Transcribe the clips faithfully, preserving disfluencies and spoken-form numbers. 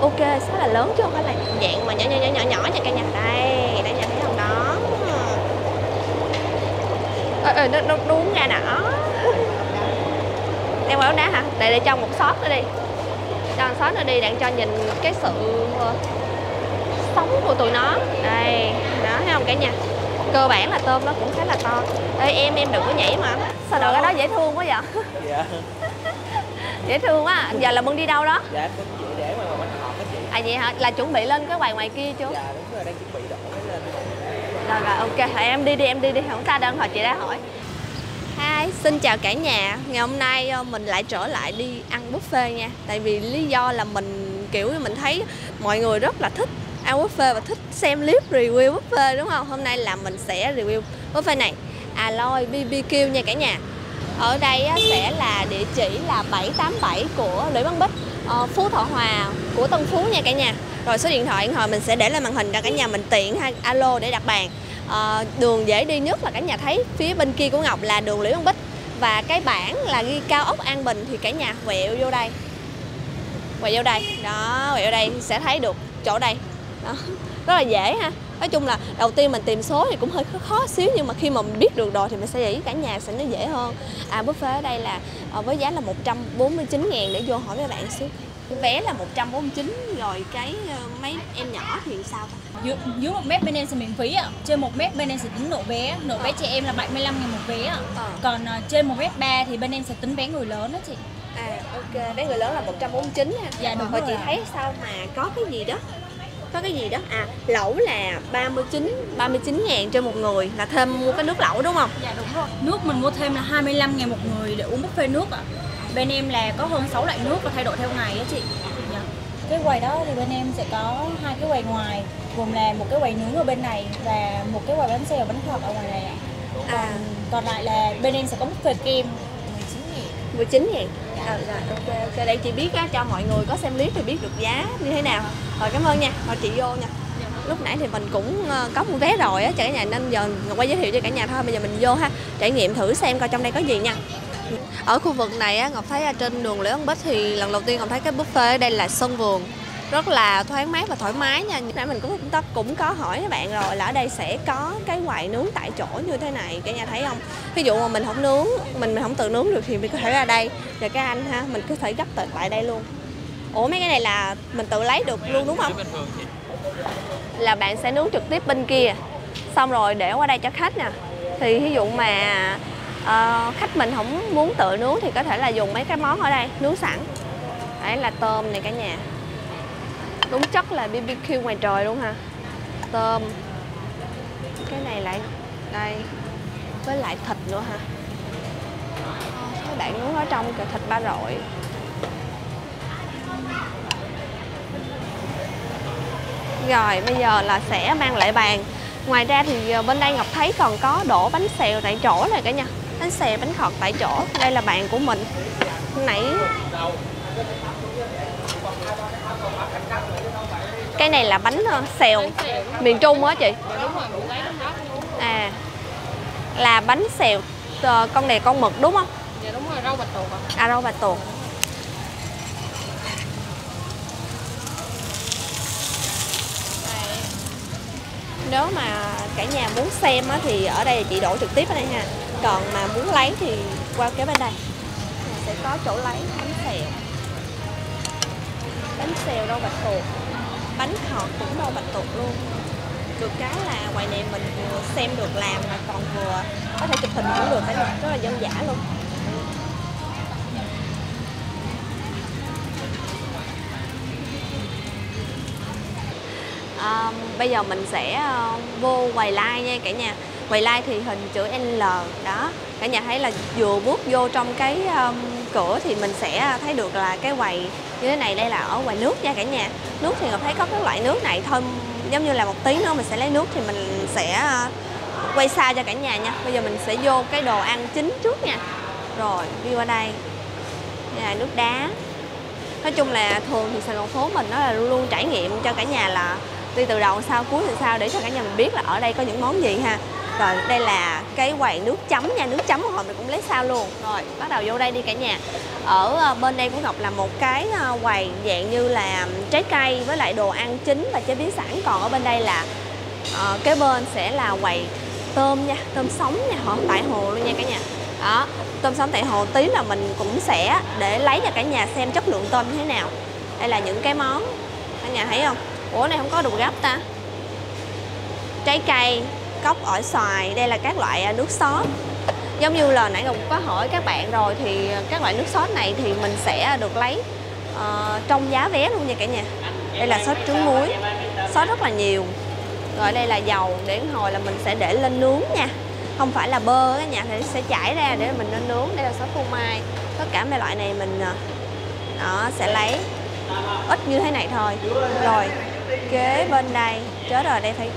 ok, rất là lớn chứ không phải là dạng mà nhỏ nhỏ nhỏ nhỏ nhỏ nha cả nhà. Đây, đây nhà thấy không đó. Ờ, ờ, nó, nó đúng ra đó. Đem vào đá hả? Để, để cho một shot nữa đi. Cho một shot nữa đi, đặng cho nhìn cái sự sống của tụi nó. Đây, đó thấy không cả nhà. Cơ bản là tôm nó cũng khá là to. Ê em, em đừng có nhảy mà. Sao đội cái đó dễ thương quá vậy? Dạ. Dễ thương quá. Giờ là Mừng đi đâu đó? Dạ, Mừng chị để ngoài ngoài bánh họp đó chị. À vậy hả? Là chuẩn bị lên cái quầy ngoài kia chưa? Dạ đúng rồi, đang chuẩn bị đổ cái lên. Rồi rồi, ok, thôi em đi đi, em đi đi, không ta đơn hồi chị đã hỏi. Hi, xin chào cả nhà. Ngày hôm nay mình lại trở lại đi ăn buffet nha. Tại vì lý do là mình kiểu như mình thấy mọi người rất là thích ăn buffet và thích xem clip review buffet đúng không? Hôm nay là mình sẽ review buffet này Aloy bê bê quy nha cả nhà. Ở đây sẽ là địa chỉ là bảy tám bảy của Lũy Bán Bích, Phú Thọ Hòa của Tân Phú nha cả nhà. Rồi số điện thoại hồi mình sẽ để lên màn hình cho cả nhà mình tiện hay alo để đặt bàn. À, đường dễ đi nhất là cả nhà thấy phía bên kia của Ngọc là đường Lũy Bán Bích và cái bảng là ghi cao ốc An Bình, thì cả nhà quẹo vô đây, quẹo vô đây đó, quẹo vô đây sẽ thấy được chỗ đây đó. Rất là dễ ha. Nói chung là đầu tiên mình tìm số thì cũng hơi khó xíu, nhưng mà khi mà mình biết được rồi thì mình sẽ để cả nhà sẽ nó dễ hơn. À buffet ở đây là với giá là một trăm bốn mươi chín ngàn. Để vô hỏi các bạn xíu, vé là một trăm bốn mươi chín rồi, cái mấy em nhỏ thì sao ta? Dưới, dưới một mét bên em sẽ miễn phí ạ. Trên một mét bên em sẽ tính nổ vé, nổ vé trẻ em là bảy mươi lăm ngàn một vé ạ. Ờ. Còn uh, trên một mét ba thì bên em sẽ tính vé người lớn đó chị. À ok, vé người lớn là một trăm bốn mươi chín ha. Dạ đúng rồi. Chị thấy sao mà có cái gì đó? Có cái gì đó à, lẩu là ba mươi chín ngàn cho một người, là thêm mua cái nước lẩu đúng không? Dạ đúng rồi. Nước mình mua thêm là hai mươi lăm ngàn một người để uống buffet nước ạ. Bên em là có hơn sáu loại nước và thay đổi theo ngày đó chị. Dạ. Cái quầy đó thì bên em sẽ có hai cái quầy ngoài, gồm là một cái quầy nướng ở bên này và một cái quầy bánh xèo bánh khọt ở ngoài này ạ. À. Còn, còn lại là bên em sẽ có buffet kem mười chín ngàn. Dạ. À, rồi, ok, ok. Để chị biết á, cho mọi người có xem clip thì biết được giá như thế nào. Rồi cảm ơn nha, rồi chị vô nha. Lúc nãy thì mình cũng có mua vé rồi á, cho cả nhà, nên giờ Ngọc quay giới thiệu cho cả nhà thôi. Bây giờ mình vô ha, trải nghiệm thử xem coi trong đây có gì nha. Ở khu vực này á, Ngọc thấy trên đường Lũy Bán Bích thì lần đầu tiên Ngọc thấy cái buffet ở đây là sân vườn, rất là thoáng mát và thoải mái nha. Nãy mình cũng cũng có hỏi các bạn rồi là ở đây sẽ có cái quầy nướng tại chỗ như thế này, cả nhà thấy không? Ví dụ mà mình không nướng, mình mình không tự nướng được thì mình có thể ra đây rồi các anh ha, mình có thể gấp tại tại đây luôn. Ủa mấy cái này là mình tự lấy được luôn đúng không? Là bạn sẽ nướng trực tiếp bên kia, xong rồi để qua đây cho khách nè. Thì ví dụ mà uh, khách mình không muốn tự nướng thì có thể là dùng mấy cái món ở đây nướng sẵn. Đấy là tôm này cả nhà. Đúng chất là bê bê quy ngoài trời luôn ha. Tôm. Cái này lại đây với lại thịt nữa ha. Các bạn nướng ở trong kìa, thịt ba rọi. Rồi bây giờ là sẽ mang lại bàn. Ngoài ra thì bên đây Ngọc thấy còn có đổ bánh xèo tại chỗ này cả nhà. Bánh xèo, bánh khọt tại chỗ. Đây là bàn của mình. Hôm nãy cái này là bánh xèo miền Trung á chị. À là bánh xèo con này con mực đúng không? Dạ đúng rồi, rau bạch tuộc. À rau bạch tuộc. Nếu mà cả nhà muốn xem thì ở đây chị đổ trực tiếp ở đây ha. Còn mà muốn lấy thì qua kế bên đây sẽ có chỗ lấy bánh xèo. Bánh xèo rau bạch tuộc, bánh khọt cũng rau bạch tuộc luôn. Được cái là ngoài này mình vừa xem được làm mà còn vừa có thể chụp hình cũng được, rất là dân dã luôn. À, bây giờ mình sẽ vô quầy like nha cả nhà. Quầy like thì hình chữ L đó. Cả nhà thấy là vừa bước vô trong cái um, cửa thì mình sẽ thấy được là cái quầy như thế này. Đây là ở quầy nước nha cả nhà. Nước thì Ngọc thấy có cái loại nước này thôi, giống như là một tí nữa mình sẽ lấy nước thì mình sẽ quay xa cho cả nhà nha. Bây giờ mình sẽ vô cái đồ ăn chính trước nha. Rồi đi qua đây. Đây là nước đá. Nói chung là thường thì Sài Gòn phố mình nó là luôn trải nghiệm cho cả nhà là đi từ đầu sau cuối thì sao để cho cả nhà mình biết là ở đây có những món gì ha. Rồi đây là cái quầy nước chấm nha, nước chấm hồi mình cũng lấy sao luôn. Rồi bắt đầu vô đây đi cả nhà. Ở bên đây của Ngọc là một cái quầy dạng như là trái cây với lại đồ ăn chính và chế biến sẵn. Còn ở bên đây là uh, kế bên sẽ là quầy tôm nha, tôm sống nha, họ tại hồ luôn nha cả nhà. Đó, tôm sống tại hồ tí là mình cũng sẽ để lấy cho cả nhà xem chất lượng tôm như thế nào. Đây là những cái món, cả nhà thấy không? Ủa này không có đồ gấp ta. Trái cây, cốc ổi xoài, đây là các loại nước sốt. Giống như là nãy Ngọc có hỏi các bạn rồi thì các loại nước sốt này thì mình sẽ được lấy uh, trong giá vé luôn nha cả nhà. Đây là sốt trứng muối, sốt rất là nhiều. Rồi đây là dầu, để hồi là mình sẽ để lên nướng nha. Không phải là bơ, cái nhà thì sẽ chảy ra để mình nên nướng. Đây là sốt phô mai. Tất cả mấy loại này mình đó, sẽ lấy ít như thế này thôi. Rồi kế bên đây, chết rồi đây phải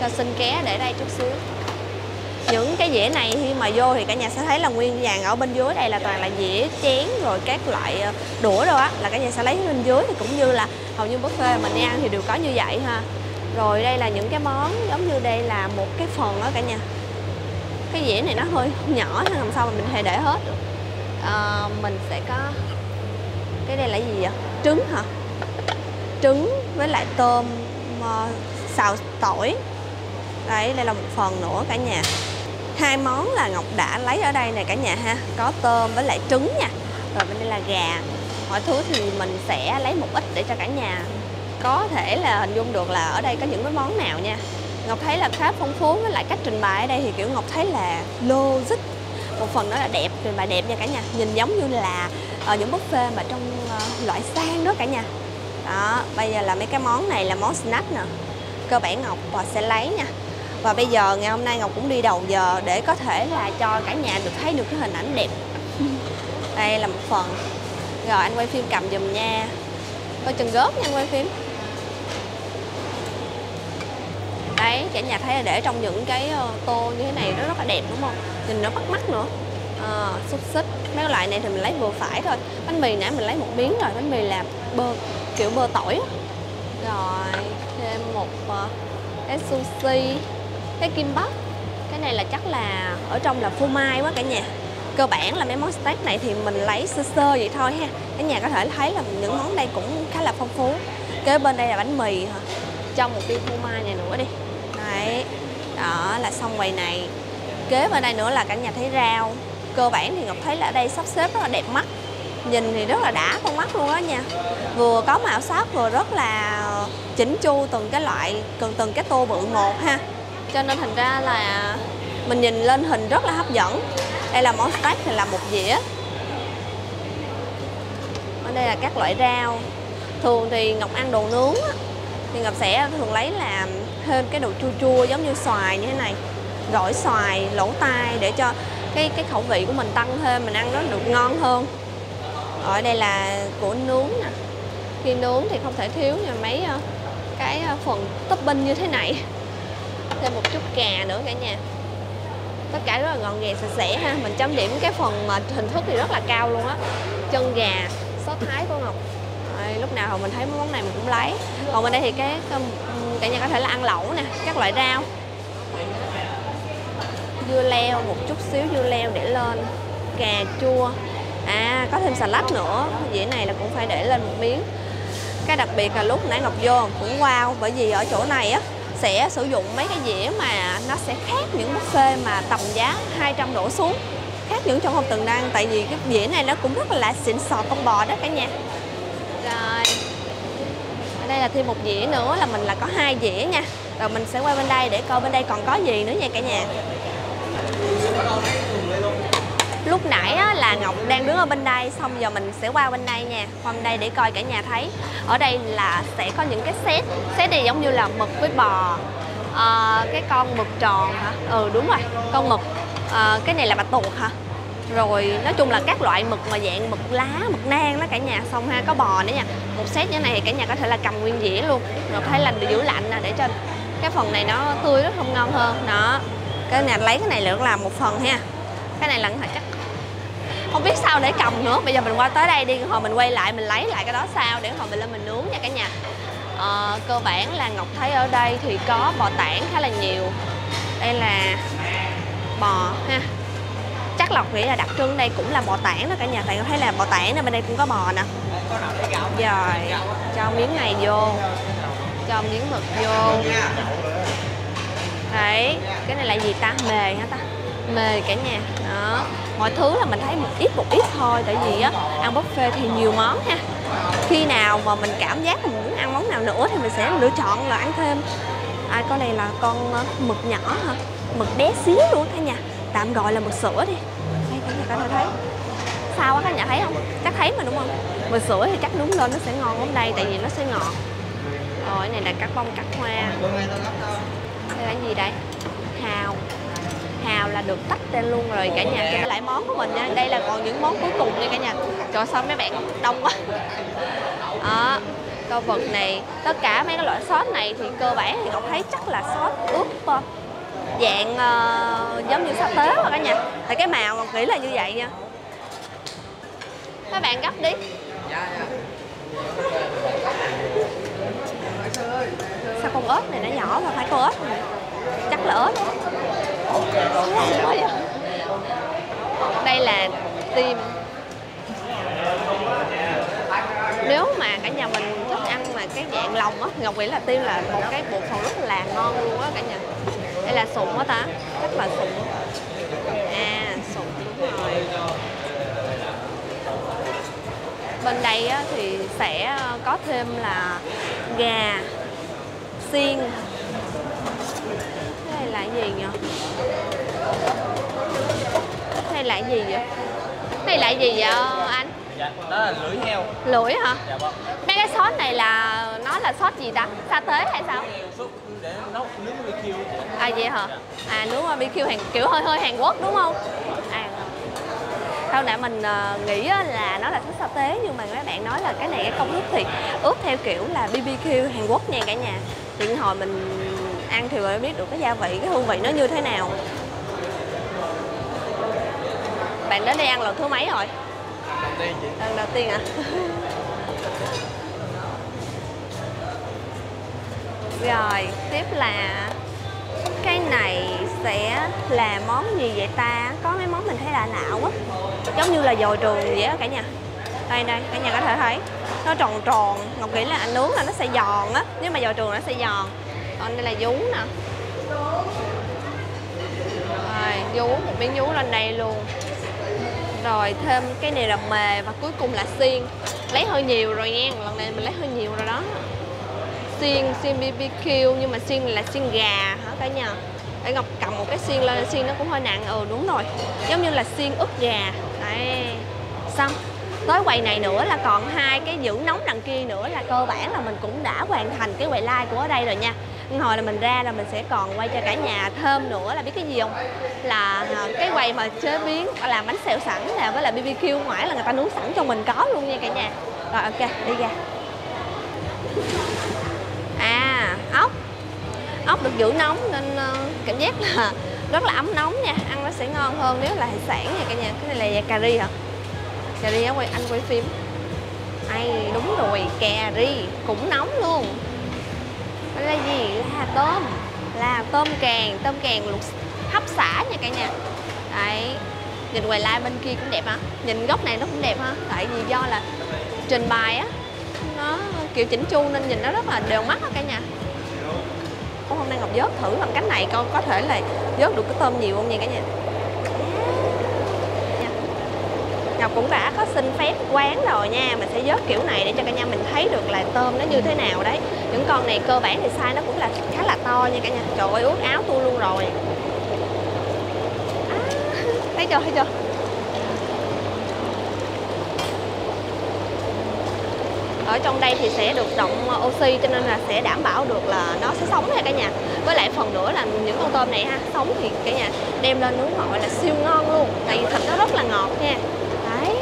cho xin ké để đây chút xíu. Những cái dĩa này khi mà vô thì cả nhà sẽ thấy là nguyên vàng, ở bên dưới đây là toàn là dĩa, chén rồi các loại đũa đâu á, là cả nhà sẽ lấy bên dưới thì cũng như là hầu như buffet mình ăn thì đều có như vậy ha. Rồi đây là những cái món giống như đây là một cái phần đó cả nhà. Cái dĩa này nó hơi nhỏ nên làm sao mà mình thể để hết được. À, mình sẽ có cái đây là gì vậy? Trứng hả? Trứng với lại tôm xào tỏi. Đấy, đây là một phần nữa cả nhà. Hai món là Ngọc đã lấy ở đây này cả nhà ha. Có tôm với lại trứng nha. Rồi bên đây là gà. Mọi thứ thì mình sẽ lấy một ít để cho cả nhà có thể là hình dung được là ở đây có những cái món nào nha. Ngọc thấy là khá phong phú, với lại cách trình bày ở đây thì kiểu Ngọc thấy là logic. Một phần đó là đẹp, trình bày đẹp nha cả nhà. Nhìn giống như là ở những buffet mà trong uh, loại sang đó cả nhà. Đó, bây giờ là mấy cái món này là món snack nè. Cơ bản Ngọc sẽ lấy nha. Và bây giờ ngày hôm nay Ngọc cũng đi đầu giờ để có thể là cho cả nhà được thấy được cái hình ảnh đẹp. Đây là một phần. Rồi anh quay phim cầm giùm nha. Coi chừng gớt nha anh quay phim. Đấy, cả nhà thấy là để trong những cái tô như thế này nó rất là đẹp đúng không? Nhìn nó bắt mắt nữa. À, xúc xích, mấy loại này thì mình lấy vừa phải thôi. Bánh mì nãy mình lấy một miếng rồi, bánh mì là bơ, kiểu bơ tỏi. Rồi thêm một cái sushi, cái kim bắp. Cái này là chắc là ở trong là phô mai quá cả nhà. Cơ bản là mấy món snack này thì mình lấy sơ sơ vậy thôi ha. Cả nhà có thể thấy là những món đây cũng khá là phong phú. Kế bên đây là bánh mì hả? Cho một viên phô mai này nữa đi. Đấy, đó là xong quầy này. Kế bên đây nữa là cả nhà thấy rau. Cơ bản thì Ngọc thấy là ở đây sắp xếp rất là đẹp mắt. Nhìn thì rất là đã con mắt luôn đó nha. Vừa có màu sắc vừa rất là chỉnh chu từng cái loại, từng cái tô bự một ha. Cho nên thành ra là mình nhìn lên hình rất là hấp dẫn. Đây là món snack thì là một dĩa. Ở đây là các loại rau. Thường thì Ngọc ăn đồ nướng á, thì Ngọc sẽ thường lấy làm thêm cái đồ chua chua giống như xoài như thế này. Gỏi xoài, lỗ tai để cho cái cái khẩu vị của mình tăng thêm, mình ăn nó được ngon hơn. Ở đây là của nướng nè. Khi nướng thì không thể thiếu nha mấy cái phần topping như thế này. Thêm một chút cà nữa cả nhà. Tất cả rất là gọn gàng sạch sẽ ha. Mình chấm điểm cái phần mà hình thức thì rất là cao luôn á. Chân gà, sốt Thái của Ngọc. Đấy, lúc nào mình thấy món này mình cũng lấy. Còn bên đây thì cái cả nhà có thể là ăn lẩu nè, các loại rau. Dưa leo, một chút xíu dưa leo để lên. Cà chua. À, có thêm salad nữa. Dĩa này là cũng phải để lên một miếng. Cái đặc biệt là lúc nãy Ngọc vô cũng wow, bởi vì ở chỗ này á sẽ sử dụng mấy cái dĩa mà nó sẽ khác những buffet mà tầm giá hai trăm đổ xuống. Khác những trong hộp từng đăng, tại vì cái dĩa này nó cũng rất là xịn sò con bò đó cả nhà. Rồi. Ở đây là thêm một dĩa nữa, là mình là có hai dĩa nha. Rồi mình sẽ qua bên đây để coi bên đây còn có gì nữa nha cả nhà. Lúc nãy á, là Ngọc đang đứng ở bên đây, xong giờ mình sẽ qua bên đây nha. Qua bên đây để coi cả nhà thấy. Ở đây là sẽ có những cái set. Set này giống như là mực với bò. à, Cái con mực tròn hả? Ừ đúng rồi, con mực. à, Cái này là bạch tuộc hả? Rồi nói chung là các loại mực mà dạng mực lá, mực nang đó cả nhà. Xong ha, có bò nữa nha. Một set như thế này thì cả nhà có thể là cầm nguyên dĩa luôn. Ngọc thấy là giữ lạnh nè, để cho cái phần này nó tươi, nó không ngon hơn. Đó, cái nhà lấy cái này là, là một phần ha. Cái này là chắc không biết sao để cầm nữa. Bây giờ mình qua tới đây đi, hồi mình quay lại mình lấy lại cái đó sao để hồi mình lên mình nướng nha cả nhà. À, cơ bản là Ngọc thấy ở đây thì có bò tảng khá là nhiều. Đây là bò ha. Chắc Lộc nghĩ là đặc trưng đây cũng là bò tảng đó cả nhà. Tại con thấy là bò tảng nè, bên đây cũng có bò nè. Rồi, cho miếng này vô, cho miếng mực vô. Đấy, cái này là gì ta? Mề hả ta? Mề cả nhà. Đó, mọi thứ là mình thấy một ít một ít thôi. Tại vì á, ăn buffet thì nhiều món ha. Khi nào mà mình cảm giác mình muốn ăn món nào nữa thì mình sẽ lựa chọn là ăn thêm. À, con này là con mực nhỏ hả? Mực bé xíu luôn cả nhà. Tạm gọi là mực sữa đi. Đây, cả nhà, cả nhà thấy sao quá, cả nhà thấy không? Chắc thấy mà đúng không? Mực sữa thì chắc nướng lên nó sẽ ngon lắm đây. Tại vì nó sẽ ngọt. Rồi, cái này là cắt bông cắt hoa. Đây là gì đây? Hào. Hào là được tách ra luôn rồi cả nhà. Cái lại món của mình nha. Đây là còn những món cuối cùng nha cả nhà. Trời sao mấy bạn đông quá. Đó, câu vật này. Tất cả mấy cái loại sốt này thì cơ bản thì Ngọc thấy chắc là sốt ướp dạng uh, giống như sa tế rồi cả nhà. Tại cái màu Ngọc nghĩ là như vậy nha. Các bạn gấp đi. Sao con ớt này nó nhỏ mà phải con ớt này. Chắc là ớt. Đây là tim. Nếu mà cả nhà mình thích ăn mà cái dạng lòng á, Ngọc nghĩ là tim là một cái bộ phận rất là ngon luôn á cả nhà. Đây là sụn á ta, chắc là sụn. À, sụn đúng rồi. Bên đây á, thì sẽ có thêm là gà xiên. Cái này là cái gì nhỉ? Cái này là cái gì vậy? Cái này là cái gì vậy anh? Đó là lưỡi heo. Lưỡi hả? Dạ vâng. Mấy cái sốt này là nó là sốt gì ta? Sa tế hay sao? Sốt để nấu nướng bê bê kiu. À vậy hả? À nướng bê bê kiu hàng kiểu hơi hơi Hàn Quốc đúng không? À. Sau nãy mình nghĩ là nó là sốt sa tế nhưng mà các bạn nói là cái này cái công thức thì ướp theo kiểu là bê bê kiu Hàn Quốc nha cả nhà. Thì hồi mình ăn thì mới biết được cái gia vị, cái hương vị nó như thế nào. Bạn đến đây ăn lần thứ mấy rồi? Lần đầu tiên ạ. Rồi, tiếp là cái này sẽ là món gì vậy ta? Có mấy món mình thấy lạ lạ quá. Giống như là dồi đường vậy á cả nhà. Đây đây, cả nhà có thể thấy. Nó tròn tròn, Ngọc nghĩ là nướng là nó sẽ giòn á. Nhưng mà dồi đường nó sẽ giòn. Còn đây là vú nè. Rồi, vú, một miếng vú lên đây luôn. Rồi thêm cái này là mề và cuối cùng là xiên. Lấy hơi nhiều rồi nha, lần này mình lấy hơi nhiều rồi đó. Xiên, xiên bê bê kiu nhưng mà xiên là xiên gà hả cả nhà. Để Ngọc cầm một cái xiên lên, xiên nó cũng hơi nặng. Ừ đúng rồi, giống như là xiên ức gà. Đấy. Xong, tới quầy này nữa là còn hai cái giữ nóng đằng kia nữa là cơ bản là mình cũng đã hoàn thành cái quầy live của ở đây rồi nha. Hồi là mình ra là mình sẽ còn quay cho cả nhà thêm nữa là biết cái gì không? Là cái quầy mà chế biến làm bánh xèo sẵn nè với là bê bê kiu ngoài là người ta nướng sẵn cho mình có luôn nha cả nhà. Rồi ok, đi ra. À, ốc. Ốc được giữ nóng nên cảm giác là rất là ấm nóng nha, ăn nó sẽ ngon hơn nếu là hải sản nha cả nhà. Cái này là cà ri hả? Cà ri á, anh quay phim. Ai đúng rồi, cà ri cũng nóng luôn. Đó là gì? Là tôm. Là tôm càng, tôm càng luộc hấp xả nha cả nhà. Đấy. Nhìn ngoài lai bên kia cũng đẹp hả? Nhìn góc này nó cũng đẹp ha. Tại vì do là trình bày á, nó kiểu chỉnh chu nên nhìn nó rất là đều mắt á cả nhà. Ô, hôm nay Ngọc vớt thử bằng cách này con có thể là vớt được cái tôm nhiều không nha cả nhà. Ngọc cũng đã có xin phép quán rồi nha. Mình sẽ vớt kiểu này để cho cả nhà mình thấy được là tôm nó như thế nào đấy. Những con này cơ bản thì size nó cũng là khá là to nha cả nhà. Trời ơi ướt áo tôi luôn rồi. À, thấy chưa, thấy chưa? Ở trong đây thì sẽ được động oxy cho nên là sẽ đảm bảo được là nó sẽ sống nha cả nhà. Với lại phần nữa là những con tôm này ha, sống thì cả nhà đem lên nướng gọi là siêu ngon luôn. Tại vì thịt nó rất là ngọt nha. Đấy,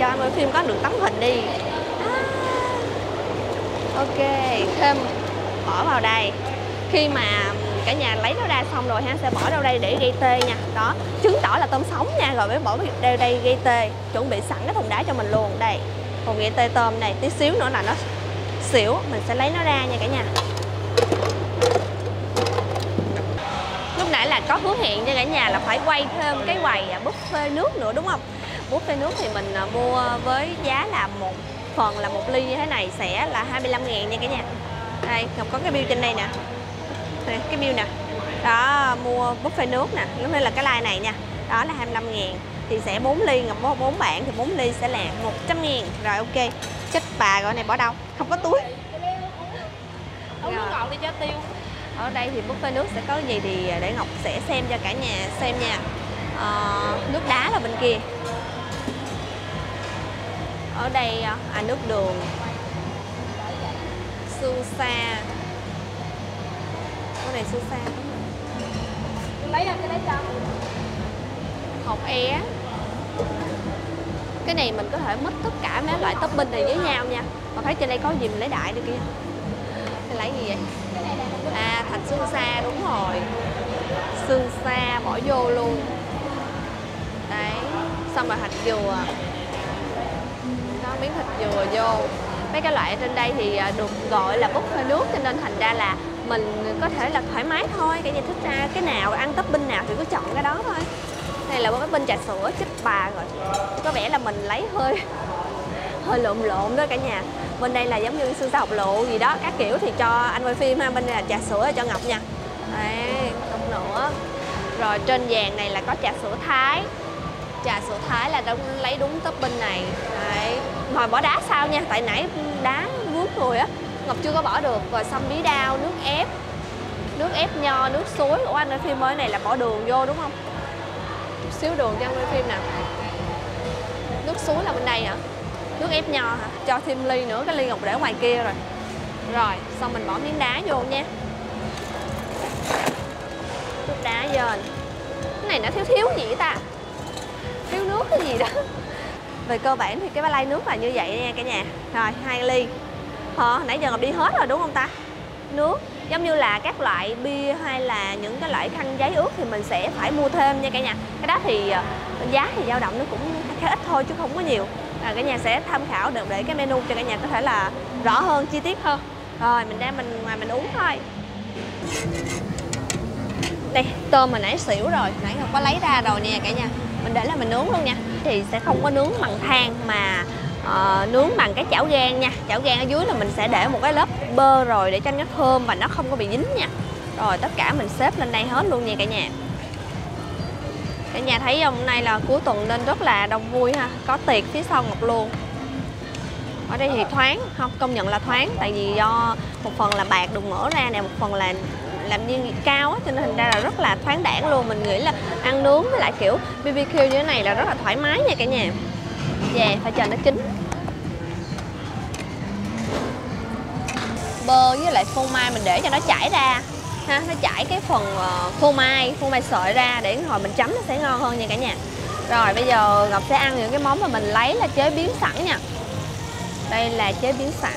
cho em ơi phim có được tấm hình đi. À, ok, thêm bỏ vào đây. Khi mà cả nhà lấy nó ra xong rồi ha, sẽ bỏ đâu đây để gây tê nha. Đó, chứng tỏ là tôm sống nha. Rồi mới bỏ đây đây gây tê. Chuẩn bị sẵn cái thùng đá cho mình luôn. Đây, thùng gây tê tôm này. Tí xíu nữa là nó xỉu. Mình sẽ lấy nó ra nha cả nhà. có hứa hẹn cho cả nhà là phải quay thêm cái quầy buffet nước nữa đúng không? Buffet nước thì mình mua với giá là một phần là một ly như thế này sẽ là hai mươi lăm ngàn nha cả nhà. Đây, Ngọc có cái bill trên đây nè. Đây, cái bill nè. Đó, mua buffet nước nè, giống như là cái line này nha. Đó là hai mươi lăm ngàn. Thì sẽ bốn ly, Ngọc mua bốn bảng thì bốn ly sẽ là một trăm ngàn. Rồi ok. Chết bà gọi này bỏ đâu? Không có túi. Uống nước ngọt đi cho tiêu. Ở đây thì buffet nước sẽ có gì thì để Ngọc sẽ xem cho cả nhà xem nha. À, nước đá là bên kia. Ở đây à nước đường. Susa. Cái này Susa đúng không? Lấy ra cái lấy cho. Hột é. Cái này mình có thể mix tất cả mấy loại topping này với nhau nha. Mà thấy trên đây có gì mình lấy đại đi kia. Mình lấy gì vậy? À, thành xương xa đúng rồi. Xương xa bỏ vô luôn. Đấy, xong rồi thịt dừa. Đó, miếng thịt dừa vô. Mấy cái loại trên đây thì được gọi là buffet nước cho nên thành ra là mình có thể là thoải mái thôi. Cả nhà thích ra cái nào, ăn topping nào thì cứ chọn cái đó thôi. Này là một cái bên trà sữa chích bà rồi. Có vẻ là mình lấy hơi hơi lộn lộn đó cả nhà. Bên đây là giống như xương xa hột lộ gì đó các kiểu thì cho anh quay phim ha. Bên đây là trà sữa cho Ngọc nha. Đấy, không nữa. Rồi trên vàng này là có trà sữa Thái. Trà sữa Thái là đúng, lấy đúng topping này. Đấy, hồi bỏ đá sao nha, tại nãy đá vướng rồi á, Ngọc chưa có bỏ được. Rồi xong bí đao, nước ép. Nước ép nho, nước suối. Ủa anh quay phim mới này là bỏ đường vô đúng không? Chút xíu đường cho anh quay phim nè. Nước suối là bên đây hả? Nước ép nho hả? Cho thêm ly nữa, cái ly Ngọc để ngoài kia rồi. Rồi, xong mình bỏ miếng đá vô nha. Nước đá dền. Cái này nó thiếu thiếu gì vậy ta? Thiếu nước cái gì đó. Về cơ bản thì cái ba lay nước là như vậy nha cả nhà. Rồi, hai ly. Hờ, nãy giờ Ngọc đi hết rồi đúng không ta? Nước, giống như là các loại bia hay là những cái loại khăn giấy ướt thì mình sẽ phải mua thêm nha cả nhà. Cái đó thì giá thì dao động nó cũng khá ít thôi chứ không có nhiều. À, cả nhà sẽ tham khảo được để cái menu cho cả nhà có thể là rõ hơn, chi tiết hơn. Rồi mình ra mình ngoài mình uống thôi. Đây, tôm mà nãy xỉu rồi, nãy Ngọc có lấy ra rồi nè cả nhà. Mình để là mình nướng luôn nha. Thì sẽ không có nướng bằng than mà uh, nướng bằng cái chảo gang nha. Chảo gang ở dưới là mình sẽ để một cái lớp bơ rồi để cho nó thơm và nó không có bị dính nha. Rồi tất cả mình xếp lên đây hết luôn nha cả nhà. Cả nhà thấy hôm nay là cuối tuần nên rất là đông vui ha. Có tiệc phía sau Ngọc luôn. Ở đây thì thoáng, không công nhận là thoáng. Tại vì do một phần là bạc đục mở ra nè, một phần là làm nhiên cao á, cho nên thành ra là rất là thoáng đãng luôn. Mình nghĩ là ăn nướng với lại kiểu bê bê kiu như thế này là rất là thoải mái nha cả nhà. Về phải chờ nó chín. Bơ với lại phô mai mình để cho nó chảy ra. Ha, nó chảy cái phần phô mai, phô mai sợi ra để hồi mình chấm nó sẽ ngon hơn nha cả nhà. Rồi bây giờ Ngọc sẽ ăn những cái món mà mình lấy là chế biến sẵn nha. Đây là chế biến sẵn.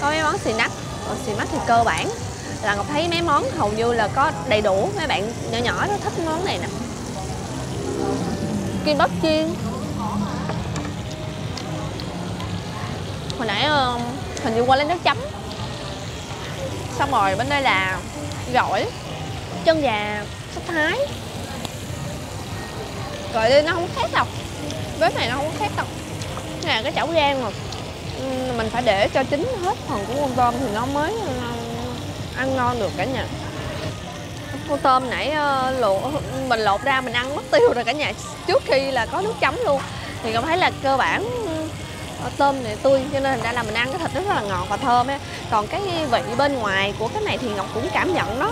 Có mấy món xì nách, còn xì nách thì cơ bản là Ngọc thấy mấy món hầu như là có đầy đủ. Mấy bạn nhỏ nhỏ nó thích món này nè. Kim bắp chiên. Hồi nãy hình như qua lấy nước chấm. Xong rồi bên đây là gỏi, chân gà, sốt Thái. Rồi đây nó không khác đâu. Bếp này nó không khác đâu. Cái này cái chảo gang mà. Mình phải để cho chín hết phần của con tôm thì nó mới ăn ngon được cả nhà. Con tôm nãy luộc, mình lột ra mình ăn mất tiêu rồi cả nhà. Trước khi là có nước chấm luôn. Thì Ngọc thấy là cơ bản tôm này tươi cho nên thành ra là mình ăn cái thịt rất là ngọt và thơm ấy. Còn cái vị bên ngoài của cái này thì Ngọc cũng cảm nhận nó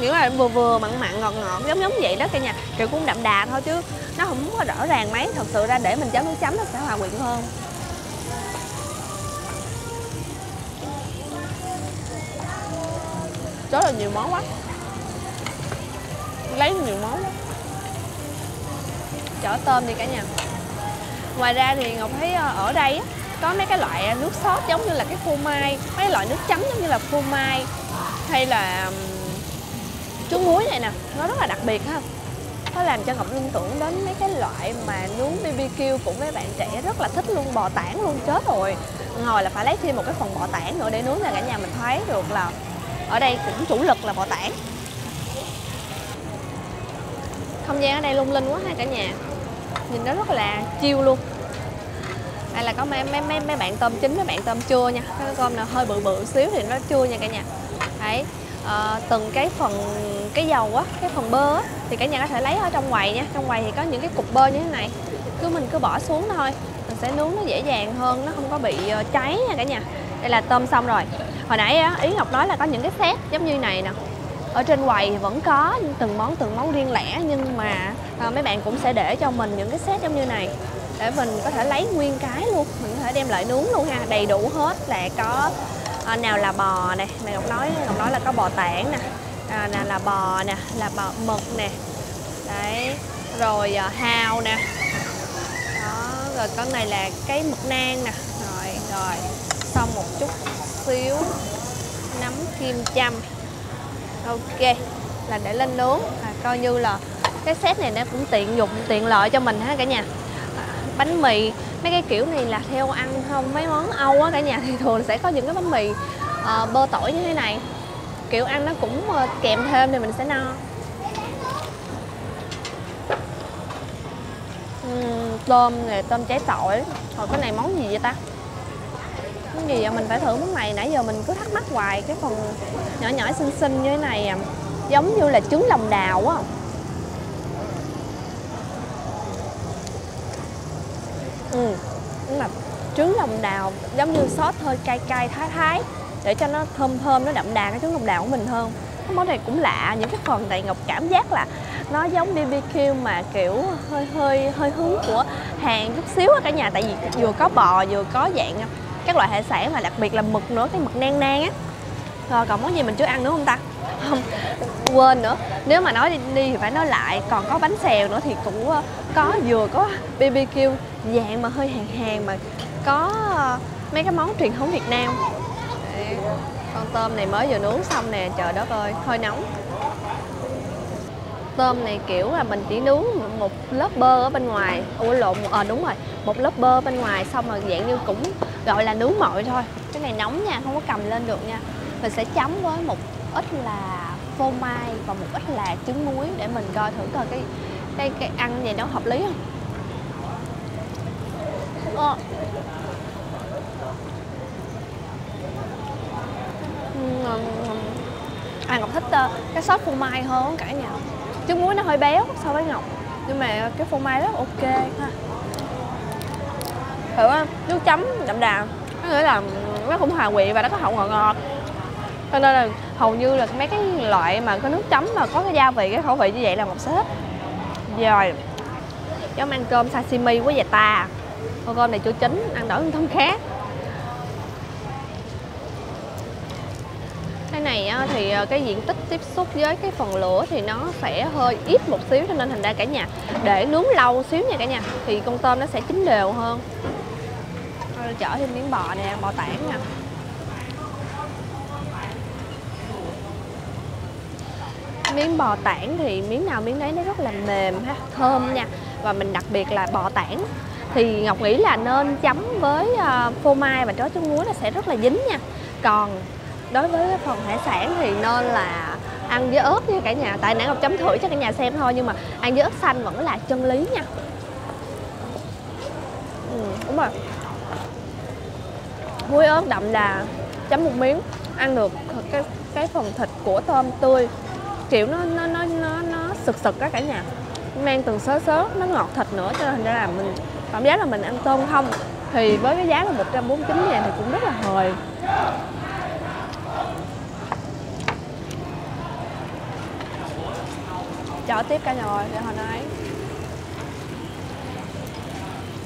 nghĩa là vừa vừa mặn mặn ngọt ngọt giống giống vậy đó cả nhà. Kiểu cũng đậm đà thôi chứ nó không có rõ ràng mấy. Thật sự ra để mình chấm nước chấm nó sẽ hòa quyện hơn. Rất là nhiều món quá, lấy nhiều món quá. Chở tôm đi cả nhà. Ngoài ra thì Ngọc thấy ở đây có mấy cái loại nước sốt giống như là cái phô mai, mấy loại nước chấm giống như là phô mai hay là trứng muối này nè, nó rất là đặc biệt ha. Nó làm cho Ngọc liên tưởng đến mấy cái loại mà nướng bê bê kiu của mấy bạn trẻ rất là thích luôn, bò tảng luôn. Chết rồi, ngồi là phải lấy thêm một cái phần bò tảng nữa để nướng ra cả nhà mình thấy được là ở đây cũng chủ lực là bò tảng. Không gian ở đây lung linh quá ha cả nhà, nhìn nó rất là chill luôn. Đây là có mấy mấy mấy, mấy bạn tôm chín, mấy bạn tôm chua nha. Cái con nào hơi bự bự xíu thì nó chua nha cả nhà. Đấy, à, từng cái phần cái dầu á, cái phần bơ á, thì cả nhà có thể lấy ở trong quầy nha. Trong quầy thì có những cái cục bơ như thế này, cứ mình cứ bỏ xuống thôi, mình sẽ nướng nó dễ dàng hơn, nó không có bị cháy nha cả nhà. Đây là tôm xong rồi. Hồi nãy á, Ý Ngọc nói là có những cái set giống như này nè. Ở trên quầy thì vẫn có từng món từng món riêng lẻ, nhưng mà à, mấy bạn cũng sẽ để cho mình những cái set giống như này để mình có thể lấy nguyên cái luôn, mình có thể đem lại nướng luôn ha, đầy đủ hết. Là có à, nào là bò nè, mà Ngọc nói Ngọc nói là có bò tảng nè, à, nào là bò nè, là bò mực nè, đấy, rồi à, hào nè, đó, rồi con này là cái mực nang nè, rồi rồi xong một chút xíu nấm kim châm. Ok, là để lên nướng, à, coi như là cái set này nó cũng tiện dụng, tiện lợi cho mình ha cả nhà. Bánh mì mấy cái kiểu này là theo ăn không, mấy món Âu á cả nhà thì thường sẽ có những cái bánh mì uh, bơ tỏi như thế này, kiểu ăn nó cũng uh, kèm thêm thì mình sẽ no. uhm, Tôm này, tôm trái tỏi. Rồi cái này món gì vậy ta? Món gì vậy? Mình phải thử món này, nãy giờ mình cứ thắc mắc hoài. Cái phần nhỏ nhỏ xinh xinh như thế này à, giống như là trứng lòng đào á. Ừ, đúng là trứng lòng đào, giống như sốt hơi cay cay thái thái để cho nó thơm thơm, nó đậm đà cái trứng lòng đào của mình hơn. Cái món này cũng lạ, những cái phần này Ngọc cảm giác là nó giống bê bê kiu mà kiểu hơi hơi hơi hướng của Hàn chút xíu á cả nhà, tại vì vừa có bò vừa có dạng các loại hải sản mà đặc biệt là mực nữa, cái mực nang nang á. Rồi còn món gì mình chưa ăn nữa không ta? Không, quên nữa. Nếu mà nói đi, đi thì phải nói lại, còn có bánh xèo nữa thì cũng có, vừa có bê bê kiu dạng mà hơi Hàn Hàn mà có mấy cái món truyền thống Việt Nam. Đấy, con tôm này mới vừa nướng xong nè, trời đất ơi, hơi nóng. Tôm này kiểu là mình chỉ nướng một lớp bơ ở bên ngoài, ủa lộn, ờ à, đúng rồi, một lớp bơ bên ngoài xong rồi dạng như cũng gọi là nướng mọi thôi. Cái này nóng nha, không có cầm lên được nha. Mình sẽ chấm với một ít là phô mai và một ít là trứng muối để mình coi thử coi cái cái, cái ăn này nó hợp lý không. Ờ. À, Ngọc thích cái sốt phô mai hơn cả nhà. Trứng muối nó hơi béo so với Ngọc, nhưng mà cái phô mai rất ok ha. Thử á, nước chấm đậm đà, có nghĩa là nó cũng hòa quyện và nó có hậu ngọt ngọt. Cho nên là hầu như là mấy cái loại mà có nước chấm mà có cái gia vị, cái khẩu vị như vậy là Ngọc sẽ thích. Rồi, giống ăn cơm sashimi quá vậy ta. Con cơm này chưa chín, ăn đổi con tôm khác. Cái này thì cái diện tích tiếp xúc với cái phần lửa thì nó sẽ hơi ít một xíu, cho nên thành ra cả nhà để nướng lâu xíu nha cả nhà, thì con tôm nó sẽ chín đều hơn. Chở thêm miếng bò nè, bò tảng nè. Miếng bò tảng thì miếng nào miếng đấy nó rất là mềm ha, thơm nha. Và mình đặc biệt là bò tảng thì Ngọc nghĩ là nên chấm với phô mai và trớ trứng muối, nó sẽ rất là dính nha. Còn đối với phần hải sản thì nên là ăn với ớt nha cả nhà. Tại nãy Ngọc chấm thử cho cả nhà xem thôi, nhưng mà ăn với ớt xanh vẫn là chân lý nha. Ừ, đúng rồi. Muối ớt đậm đà, chấm một miếng ăn được cái cái phần thịt của tôm tươi, kiểu nó nó nó nó nó sực sực đó cả nhà, mang từng xớ xớ, nó ngọt thịt nữa, cho nên là mình cảm giác là mình ăn tôm không thì với cái giá là một trăm bốn mươi chín ngàn thì cũng rất là hời. Chở tiếp cả nhà rồi, để hồi nãy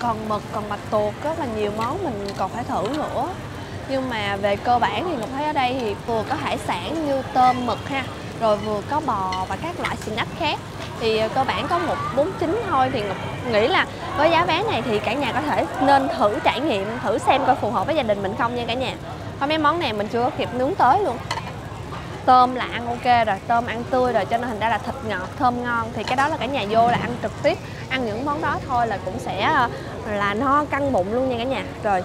còn mực, còn bạch tuộc, rất là nhiều món mình còn phải thử nữa. Nhưng mà về cơ bản thì Ngọc thấy ở đây thì vừa có hải sản như tôm, mực ha, rồi vừa có bò và các loại snack khác. Thì cơ bản có một bốn chín thôi, thì Ngọc nghĩ là với giá vé này thì cả nhà có thể nên thử trải nghiệm, thử xem coi phù hợp với gia đình mình không nha cả nhà. Có mấy món này mình chưa kịp nướng tới luôn. Tôm là ăn ok rồi, tôm ăn tươi rồi, cho nên thành ra là thịt ngọt, thơm ngon. Thì cái đó là cả nhà vô là ăn trực tiếp, ăn những món đó thôi là cũng sẽ là no căng bụng luôn nha cả nhà. Rồi